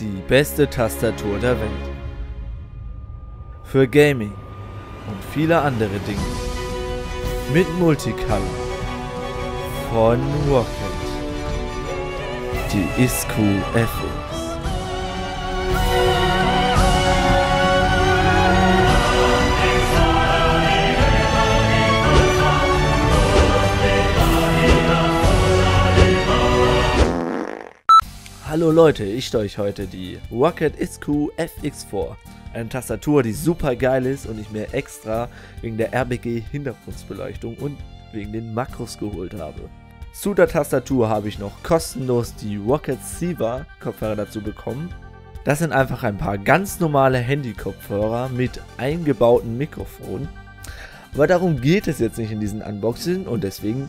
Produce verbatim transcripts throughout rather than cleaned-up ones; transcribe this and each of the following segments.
die beste Tastatur der Welt. Für Gaming und viele andere Dinge. Mit Multicolor von Roccat. Die Isku F X. Hallo Leute, ich stelle euch heute die Roccat Isku F X vier, eine Tastatur, die super geil ist und ich mir extra wegen der R G B Hintergrundbeleuchtung und wegen den Makros geholt habe. Zu der Tastatur habe ich noch kostenlos die Roccat Siva Kopfhörer dazu bekommen. Das sind einfach ein paar ganz normale Handy-Kopfhörer mit eingebauten Mikrofon. Aber darum geht es jetzt nicht in diesem Unboxing und deswegen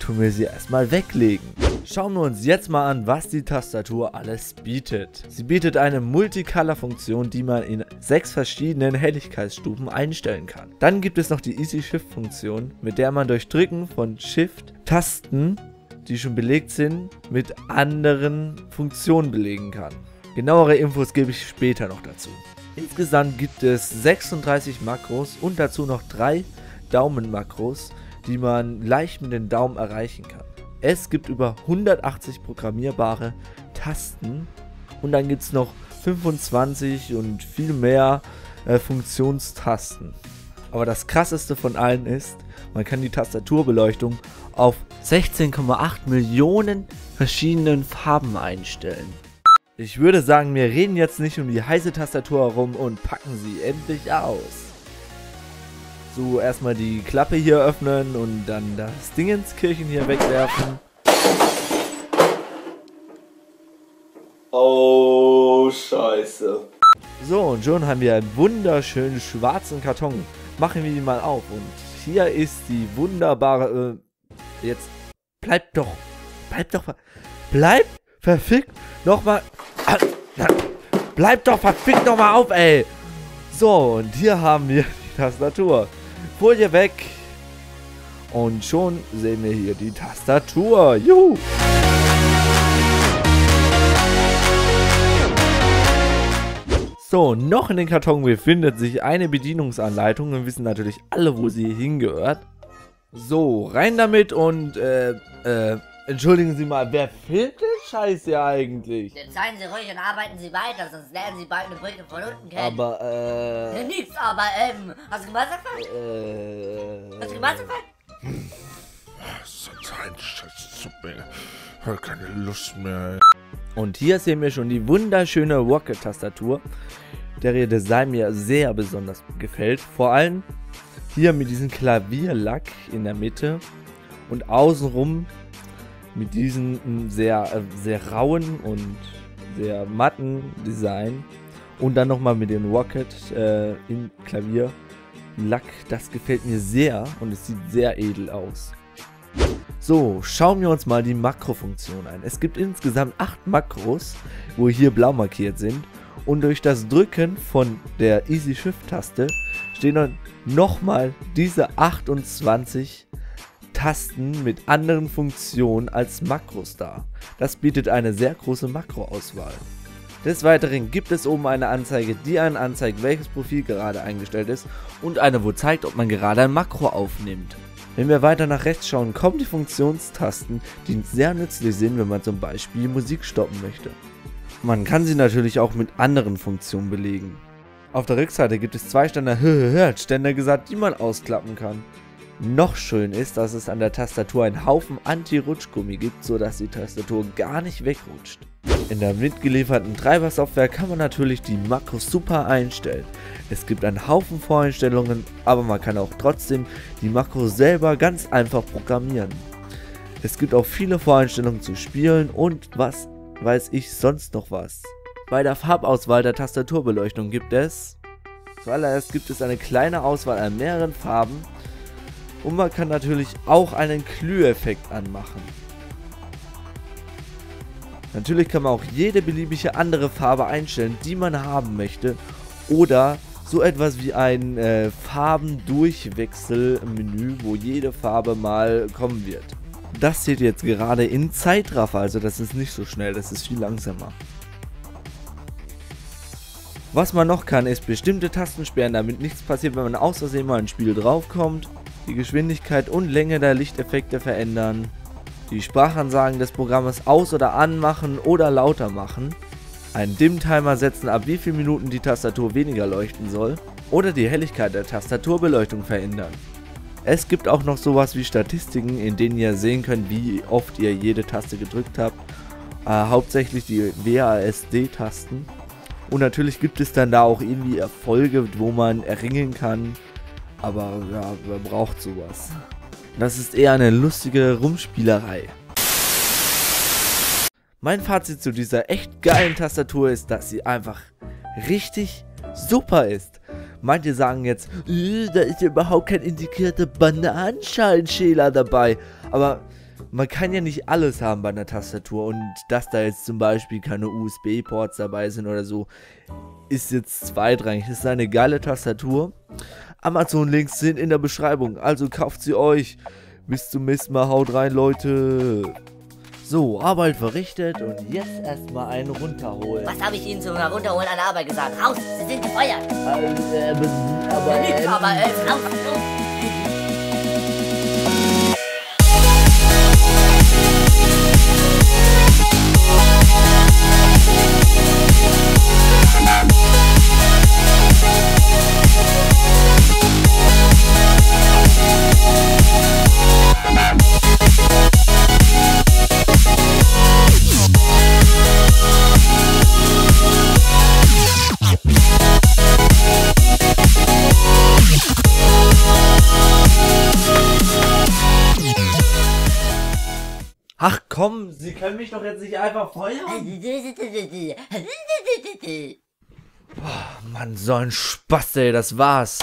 tun wir sie erstmal weglegen. Schauen wir uns jetzt mal an, was die Tastatur alles bietet. Sie bietet eine Multicolor-Funktion, die man in sechs verschiedenen Helligkeitsstufen einstellen kann. Dann gibt es noch die Easy Shift-Funktion, mit der man durch Drücken von Shift-Tasten, die schon belegt sind, mit anderen Funktionen belegen kann. Genauere Infos gebe ich später noch dazu. Insgesamt gibt es sechsunddreißig Makros und dazu noch drei Daumen-Makros, die man leicht mit den Daumen erreichen kann. Es gibt über hundertachtzig programmierbare Tasten und dann gibt es noch fünfundzwanzig und viel mehr äh, Funktionstasten. Aber das krasseste von allen ist, man kann die Tastaturbeleuchtung auf sechzehn Komma acht Millionen verschiedenen Farben einstellen. Ich würde sagen, wir reden jetzt nicht um die heiße Tastatur herum und packen sie endlich aus. So, erstmal die Klappe hier öffnen und dann das Dingenskirchen hier wegwerfen. Oh, scheiße. So, und schon haben wir einen wunderschönen schwarzen Karton. Machen wir ihn mal auf. Und hier ist die wunderbare... Äh, jetzt... Bleibt doch... Bleibt doch... Bleibt verfickt nochmal... Bleibt doch verfickt nochmal auf, ey! So, und hier haben wir die Tastatur. Folie weg und schon sehen wir hier die Tastatur. Juhu! So, noch in den Karton befindet sich eine Bedienungsanleitung. Wir wissen natürlich alle, wo sie hingehört. So, rein damit und äh, äh, entschuldigen Sie mal, wer filmt den Scheiß hier eigentlich? Jetzt seien Sie ruhig und arbeiten Sie weiter, sonst lernen Sie bald eine Brücke von unten kennen. Aber äh... Nix, aber ähm... Hast du Geburtstag gefeiert? Äh... Hast du Geburtstag gefeiert? Das ist ein Scheiß, ich hab keine Lust mehr, ey. Und hier sehen wir schon die wunderschöne Roccat-Tastatur, der ihr Design mir sehr besonders gefällt. Vor allem hier mit diesem Klavierlack in der Mitte und außenrum mit diesem sehr, sehr rauen und sehr matten Design und dann nochmal mit dem Roccat äh, im Klavierlack. Das gefällt mir sehr und es sieht sehr edel aus. So, schauen wir uns mal die Makrofunktion an. Es gibt insgesamt acht Makros, wo hier blau markiert sind und durch das Drücken von der Easy Shift Taste stehen dann nochmal diese achtundzwanzig Tasten mit anderen Funktionen als Makros dar. Das bietet eine sehr große Makroauswahl. Des Weiteren gibt es oben eine Anzeige, die einen anzeigt, welches Profil gerade eingestellt ist und eine, wo zeigt, ob man gerade ein Makro aufnimmt. Wenn wir weiter nach rechts schauen, kommen die Funktionstasten, die sehr nützlich sind, wenn man zum Beispiel Musik stoppen möchte. Man kann sie natürlich auch mit anderen Funktionen belegen. Auf der Rückseite gibt es zwei Ständer gesagt, die man ausklappen kann. Noch schön ist, dass es an der Tastatur einen Haufen Anti-Rutschgummi gibt, sodass die Tastatur gar nicht wegrutscht. In der mitgelieferten Treibersoftware kann man natürlich die Makros super einstellen. Es gibt einen Haufen Voreinstellungen, aber man kann auch trotzdem die Makros selber ganz einfach programmieren. Es gibt auch viele Voreinstellungen zu Spielen und was weiß ich sonst noch was. Bei der Farbauswahl der Tastaturbeleuchtung gibt es... Zuallererst gibt es eine kleine Auswahl an mehreren Farben. Und man kann natürlich auch einen Glüheffekt anmachen. Natürlich kann man auch jede beliebige andere Farbe einstellen, die man haben möchte. Oder so etwas wie ein äh, Farbendurchwechselmenü, wo jede Farbe mal kommen wird. Das seht ihr jetzt gerade in Zeitraffer, also das ist nicht so schnell, das ist viel langsamer. Was man noch kann, ist bestimmte Tasten sperren, damit nichts passiert, wenn man aus Versehen mal ein Spiel draufkommt. Die Geschwindigkeit und Länge der Lichteffekte verändern. Die Sprachansagen des Programmes aus- oder anmachen oder lauter machen. Einen Dimmtimer setzen, ab wie vielen Minuten die Tastatur weniger leuchten soll. Oder die Helligkeit der Tastaturbeleuchtung verändern. Es gibt auch noch sowas wie Statistiken, in denen ihr sehen könnt, wie oft ihr jede Taste gedrückt habt. Äh, hauptsächlich die W A S D-Tasten. Und natürlich gibt es dann da auch irgendwie Erfolge, wo man erringen kann. Aber ja, man braucht sowas. Das ist eher eine lustige Rumspielerei. Mein Fazit zu dieser echt geilen Tastatur ist, dass sie einfach richtig super ist. Manche sagen jetzt, da ist ja überhaupt kein integrierter Bananenschalenschäler dabei. Aber man kann ja nicht alles haben bei einer Tastatur. Und dass da jetzt zum Beispiel keine U S B-Ports dabei sind oder so, ist jetzt zweitrangig. Das ist eine geile Tastatur. Amazon-Links sind in der Beschreibung, also kauft sie euch. Bis zum nächsten Mal, haut rein, Leute. So, Arbeit verrichtet und jetzt erstmal einen runterholen. Was habe ich Ihnen zum Runterholen an der Arbeit gesagt? Raus, Sie sind gefeuert. Äh, äh, aber, äh, aber, äh, raus, raus. Ach komm, Sie können mich doch jetzt nicht einfach feuern? Boah, Mann, so ein Spaß, ey, das war's.